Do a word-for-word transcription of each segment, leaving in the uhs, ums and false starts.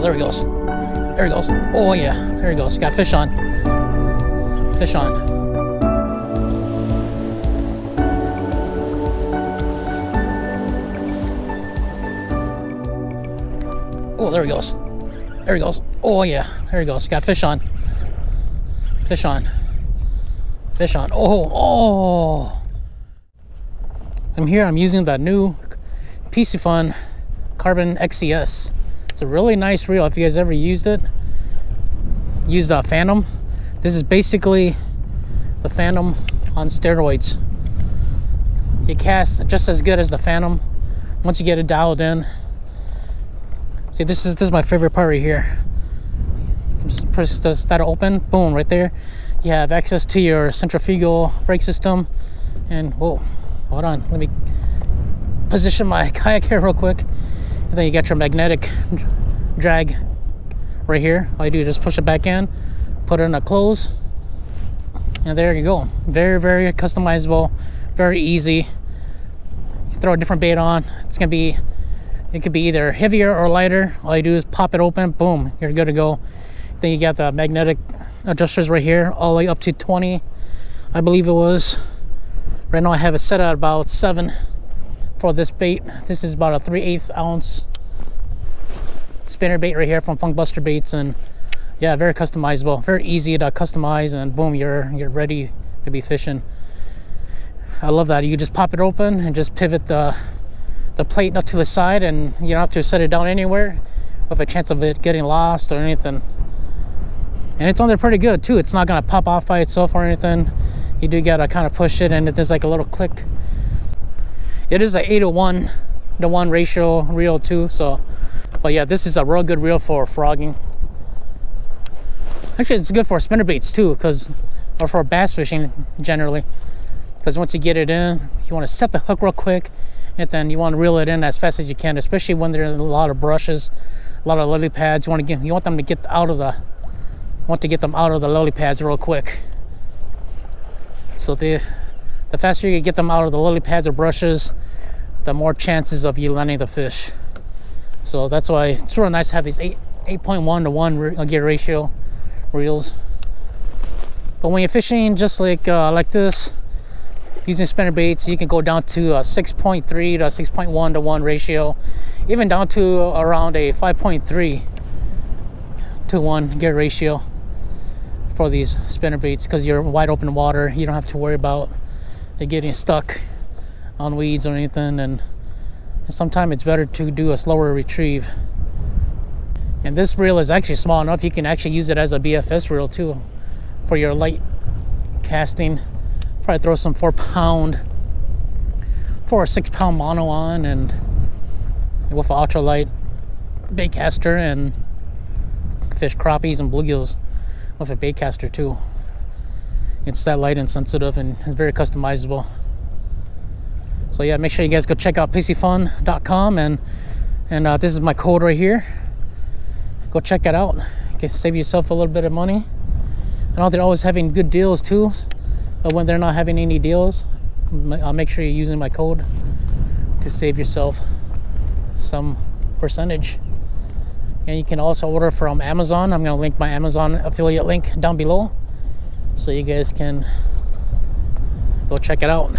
Oh, there he goes. There he goes. Oh, yeah. There he goes. Got fish on. Fish on. Oh, there he goes. There he goes. Oh, yeah. There he goes. Got fish on. Fish on. Fish on. Oh, oh. I'm here. I'm using that new Piscifun Carbon X C S. It's a really nice reel. If you guys ever used it, use the Phantom. This is basically the Phantom on steroids. It casts just as good as the Phantom once you get it dialed in. See, this is this is my favorite part right here. Just press this, that'll open, boom, right there. You have access to your centrifugal brake system. And whoa, hold on, let me position my kayak here real quick. And then you got your magnetic drag right here. All you do is just push it back in, put it in a close, and there you go. Very, very customizable, very easy. You throw a different bait on, it's gonna be. It could be either heavier or lighter. All you do is pop it open, boom, you're good to go. Then you got the magnetic adjusters right here, all the way up to twenty, I believe it was. Right now I have it set at about seven for this bait. This is about a three eighths ounce spinner bait right here from Funkbuster Baits, and yeah, very customizable, very easy to customize, and boom, you're you're ready to be fishing. I love that. You just pop it open and just pivot the the plate up to the side, and you don't have to set it down anywhere with a chance of it getting lost or anything. And it's on there pretty good too. It's not gonna pop off by itself or anything. You do gotta kind of push it, and it does like a little click. It is a eight to one to one ratio reel too. So, but yeah, this is a real good reel for frogging. Actually, it's good for spinner baits too, because or for bass fishing generally, because once you get it in, you want to set the hook real quick. And then you want to reel it in as fast as you can, especially when there's a lot of brushes, a lot of lily pads. You want to get you want them to get out of the want to get them out of the lily pads real quick. So the the faster you get them out of the lily pads or brushes, the more chances of you landing the fish. So that's why it's really nice to have these eight point one to one gear ratio reels. But when you're fishing just like uh, like this, using spinner baits, you can go down to a six point three to six point one to one ratio, even down to around a five point three to one gear ratio for these spinner baits, because you're wide open water. You don't have to worry about it getting stuck on weeds or anything, and sometimes it's better to do a slower retrieve. And this reel is actually small enough you can actually use it as a B F S reel too for your light casting. Probably throw some four pound four or six pound mono on, and with an ultralight baitcaster, and fish crappies and bluegills with a baitcaster too. It's that light and sensitive, and it's very customizable. So yeah, make sure you guys go check out piscifun dot com, and and uh, this is my code right here. Go check it out. You can save yourself a little bit of money. I know they're always having good deals too. But when they're not having any deals, I'll make sure you're using my code to save yourself some percentage. And you can also order from Amazon. I'm going to link my Amazon affiliate link down below, so you guys can go check it out.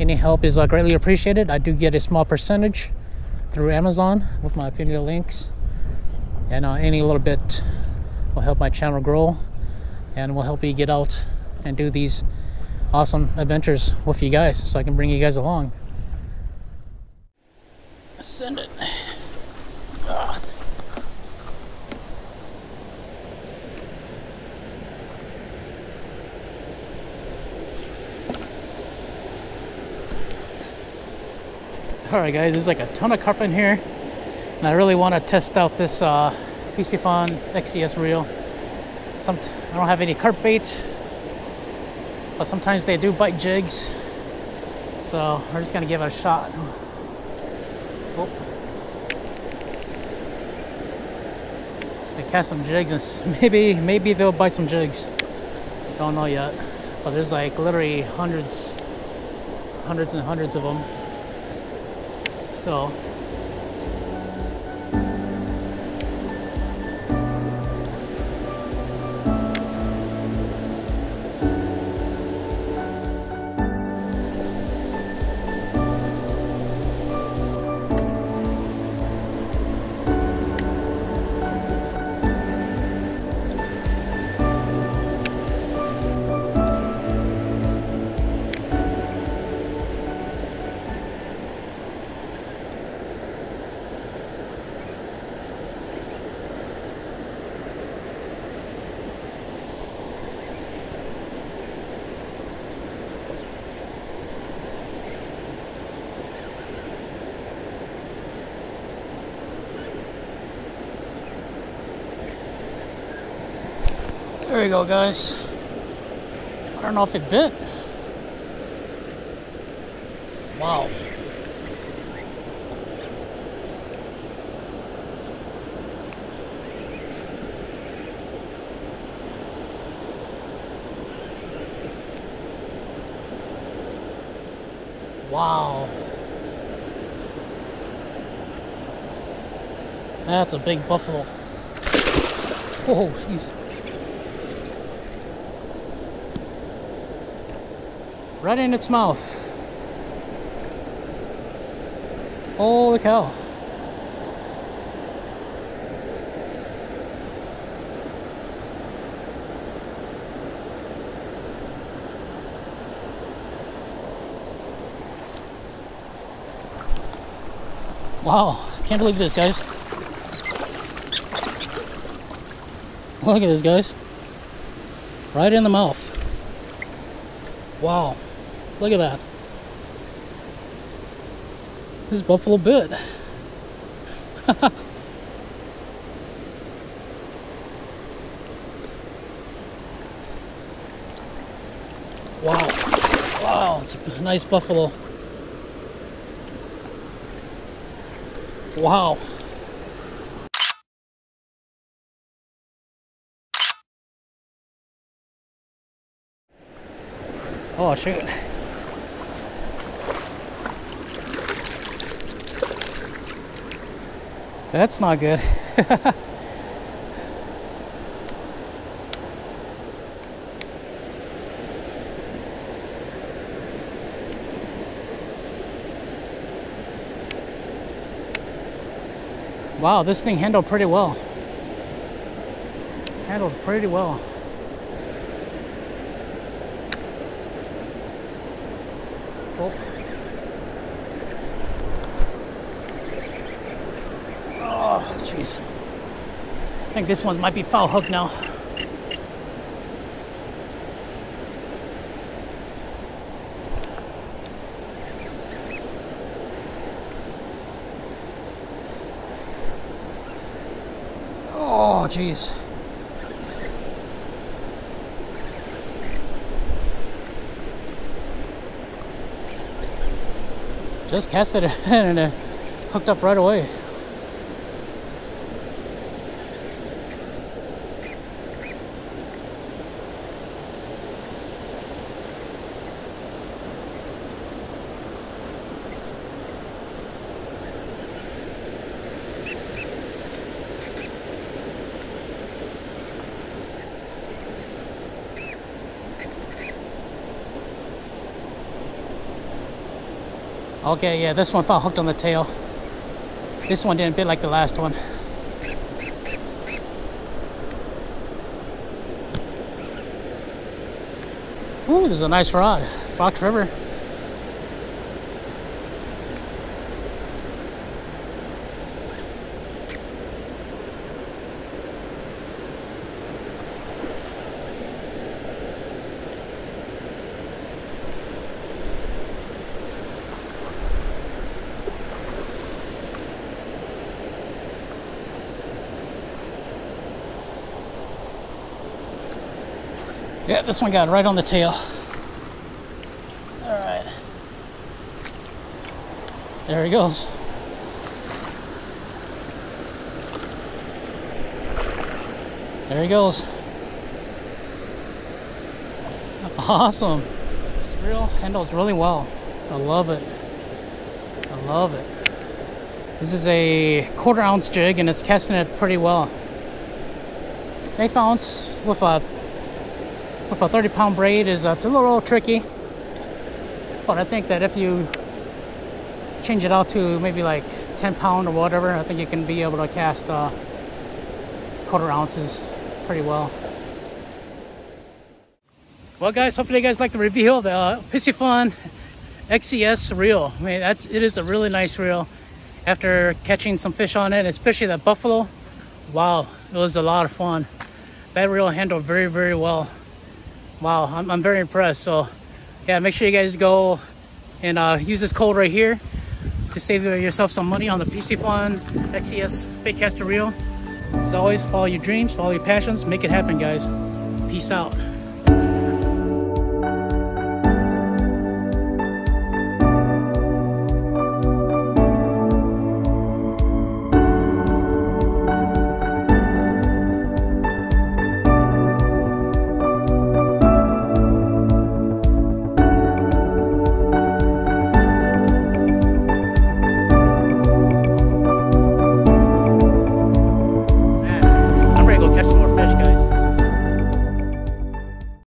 Any help is uh, greatly appreciated. I do get a small percentage through Amazon with my affiliate links. And uh, any little bit will help my channel grow, and will help you get out and do these awesome adventures with you guys, so I can bring you guys along. Send it. Ah. All right, guys, there's like a ton of carp in here, and I really want to test out this uh, Piscifun X C S reel. Some t I don't have any carp baits, but sometimes they do bite jigs, so we're just gonna give it a shot. Oh. So cast some jigs, and maybe maybe they'll bite some jigs. Don't know yet, but there's like literally hundreds, hundreds and hundreds of them. So There we go, guys. I don't know if it bit. Wow. Wow. That's a big buffalo. Oh, jeez. Right in its mouth. Holy cow. Wow, can't believe this, guys. Look at this, guys. Right in the mouth. Wow. Look at that. This buffalo bit. Wow. Wow, it's a nice buffalo. Wow. Oh, shoot. That's not good. Wow, this thing handled pretty well. Handled pretty well. Oh. Oh, jeez. I think this one might be foul hook now. Oh, jeez. Just casted it and it hooked up right away. Okay, yeah, this one felt hooked on the tail. This one didn't bit like the last one. Ooh, this is a nice rod. Fox River. Yeah, this one got right on the tail. All right. There he goes. There he goes. Awesome. This reel handles really well. I love it. I love it. This is a quarter ounce jig and it's casting it pretty well. Eighth ounce with a With a thirty pound braid is uh, it's a little tricky, but I think that if you change it out to maybe like ten pound or whatever, I think you can be able to cast uh, quarter ounces pretty well. Well, guys, hopefully you guys like the review of the uh, Piscifun X C S reel. I mean, that's it is a really nice reel. After catching some fish on it, especially that buffalo, wow, it was a lot of fun. That reel handled very, very well. Wow, I'm, I'm very impressed. So yeah, make sure you guys go and uh, use this code right here to save yourself some money on the Piscifun X C S Baitcaster Reel. As always, follow your dreams, follow your passions, make it happen, guys. Peace out.